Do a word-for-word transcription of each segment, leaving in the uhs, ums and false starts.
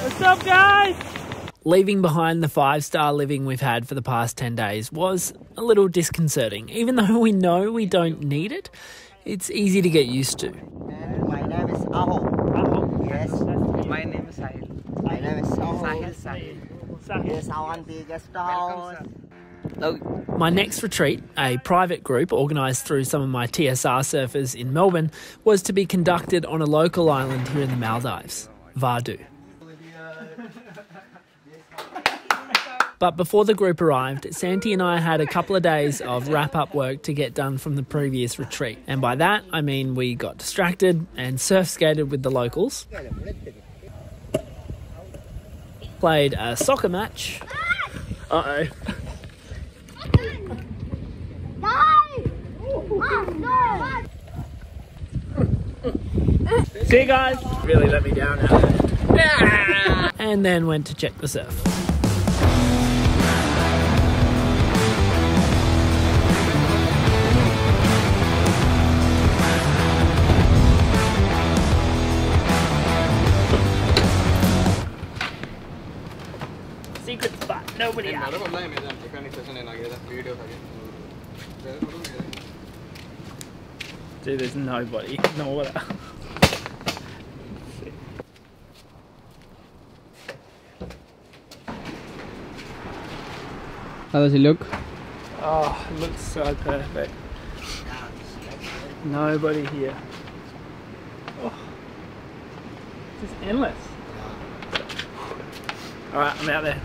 What's up, guys? Leaving behind the five-star living we've had for the past ten days was a little disconcerting. Even though we know we don't need it, it's easy to get used to. And my name is Aho. Aho? Yes. My name is Sahil. My name is Aho. Sahil, Sahil. Sahil. Yes, I want the guest house. My next retreat, a private group organised through some of my T S R surfers in Melbourne, was to be conducted on a local island here in the Maldives, Vadhoo. But before the group arrived, Santi and I had a couple of days of wrap-up work to get done from the previous retreat. And by that, I mean we got distracted and surf-skated with the locals, played a soccer match, uh-oh, see you guys. Really let me down now. And then went to check the surf. Secret spot, nobody out. Dude, there's nobody. No water. How does it look? Oh, it looks so perfect. Nobody here. Oh, it's just endless. Alright, I'm out there.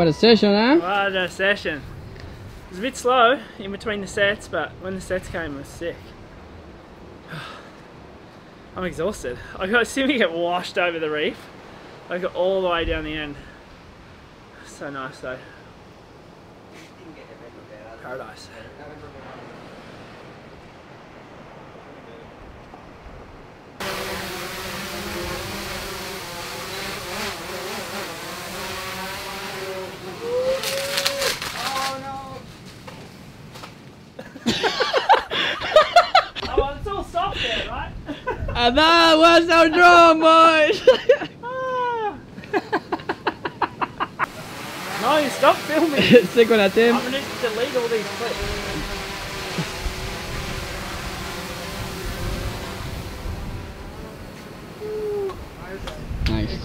What a session, huh? What a session. It was a bit slow in between the sets, but when the sets came, I was sick. I'm exhausted. I got swimming get washed over the reef. I got all the way down the end. So nice though. Paradise. And that was our drum, boys! No, stop filming! It's sick when I do. I'm going to delete all these clips. Nice.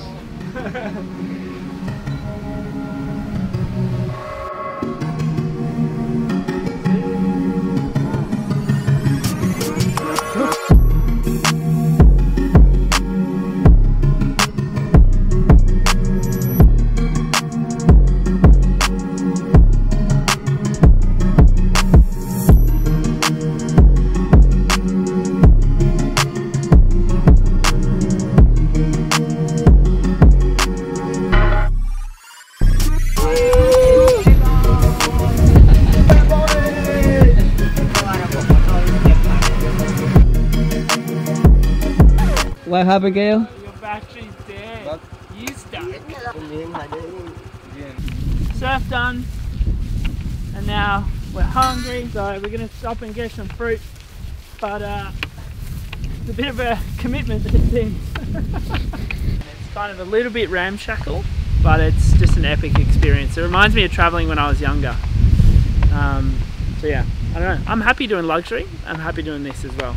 What, Abigail? Your battery's dead. What? You stuck. Surf done. And now we're hungry, so we're going to stop and get some fruit. But uh, it's a bit of a commitment, this thing. It's kind of a little bit ramshackle, but it's just an epic experience. It reminds me of travelling when I was younger. Um, so yeah, I don't know. I'm happy doing luxury. I'm happy doing this as well.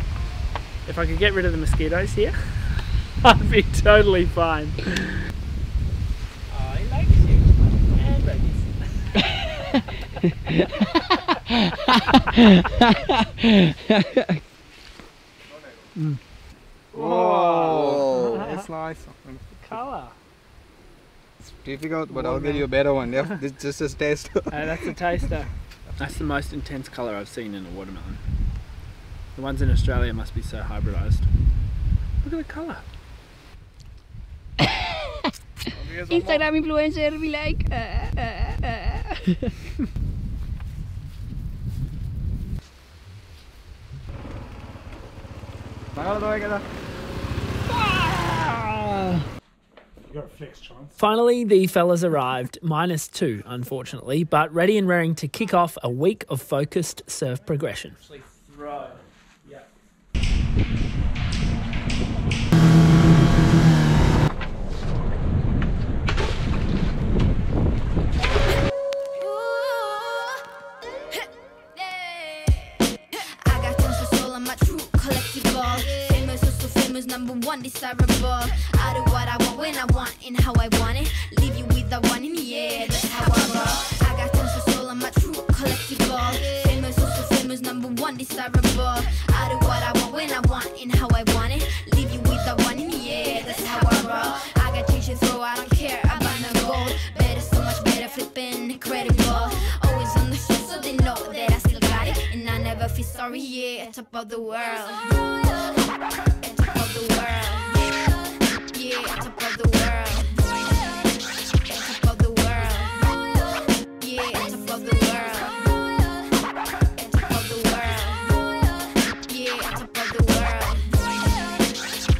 If I could get rid of the mosquitoes here, I'd be totally fine. Oh, he likes you. And babies. mm. Whoa, that's nice. The colour. It's difficult, but oh, I'll man. Give you a better one. Yeah, this is just a taster. Oh, that's a taster. That's the most intense colour I've seen in a watermelon. The ones in Australia must be so hybridised. Look at the colour. Instagram influencer will be like... Uh, uh, uh. Finally, the fellas arrived, minus two unfortunately, but ready and raring to kick off a week of focused surf progression. Number one desirable. I do what I want when I want and how I want it. Leave you with the one in the air. That's how I roll. I got tons of soul on my true collectible. Famous, also famous, number one desirable. I do what I want when I want and how I want it. Leave you with the one in the air. That's how I roll. I got change to throw. I don't care about no gold. Better, so much better, flipping incredible. Always on the show so they know that I still got it. And I never feel sorry, yeah, at top of the world. The world, yeah, it's above the world, it's above the world, yeah, it's above the world, it's above the world, yeah, it's above the world,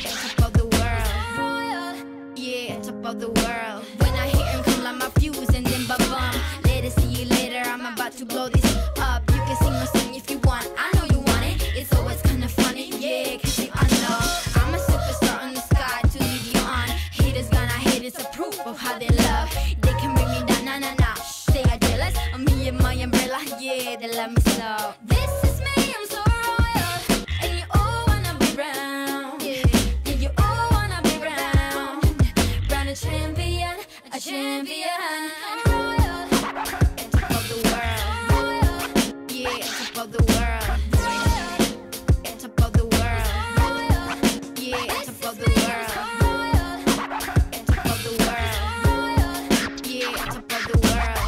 it's above the world, yeah, it's above the world. When I hear him come like my fuse and then ba-bum, later, see you later, I'm about to blow this up. You can sing my song if you want, I know you want it, it's always kind of funny, yeah, cause if I know. Of how they love, they can bring me down, nah, nah, nah, shh, they are jealous of me and my umbrella, yeah, they love me slow. This is me, I'm so royal, and you all wanna be round, yeah, and you all wanna be round, round a champion, a champion, I'm royal, it's above the world, yeah, it's above the world, it's above the world, yeah, it's above the world. The world.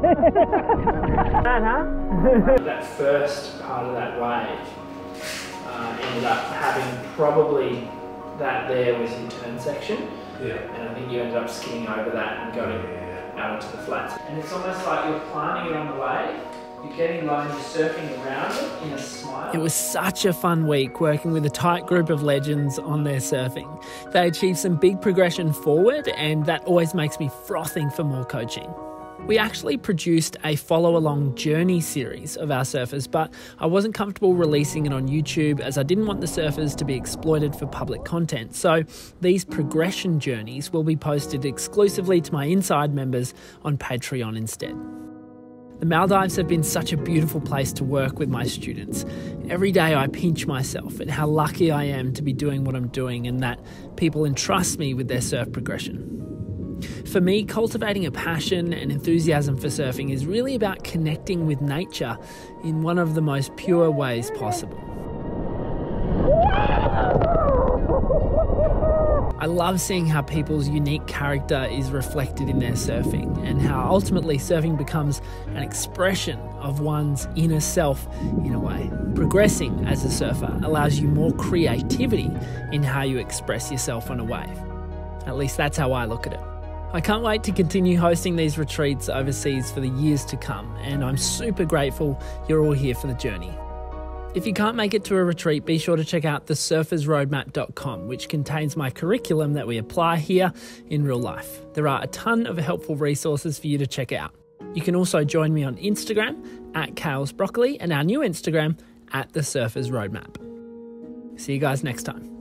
That first part of that wave uh, ended up having probably that there was your turn section. Yeah. And I think you ended up skidding over that and going yeah. out into the flats. And it's almost like you're climbing it on the wave. You're getting low and you're surfing around it in a smile. It was such a fun week working with a tight group of legends on their surfing. They achieved some big progression forward, and that always makes me frothing for more coaching. We actually produced a follow-along journey series of our surfers, but I wasn't comfortable releasing it on YouTube as I didn't want the surfers to be exploited for public content. So these progression journeys will be posted exclusively to my inside members on Patreon instead. The Maldives have been such a beautiful place to work with my students. Every day I pinch myself at how lucky I am to be doing what I'm doing and that people entrust me with their surf progression. For me, cultivating a passion and enthusiasm for surfing is really about connecting with nature in one of the most pure ways possible. I love seeing how people's unique character is reflected in their surfing and how ultimately surfing becomes an expression of one's inner self in a way. Progressing as a surfer allows you more creativity in how you express yourself on a wave. At least that's how I look at it. I can't wait to continue hosting these retreats overseas for the years to come, and I'm super grateful you're all here for the journey. If you can't make it to a retreat, be sure to check out the surfers roadmap dot com, which contains my curriculum that we apply here in real life. There are a ton of helpful resources for you to check out. You can also join me on Instagram at kalesbroccoli and our new Instagram at thesurfersroadmap. See you guys next time.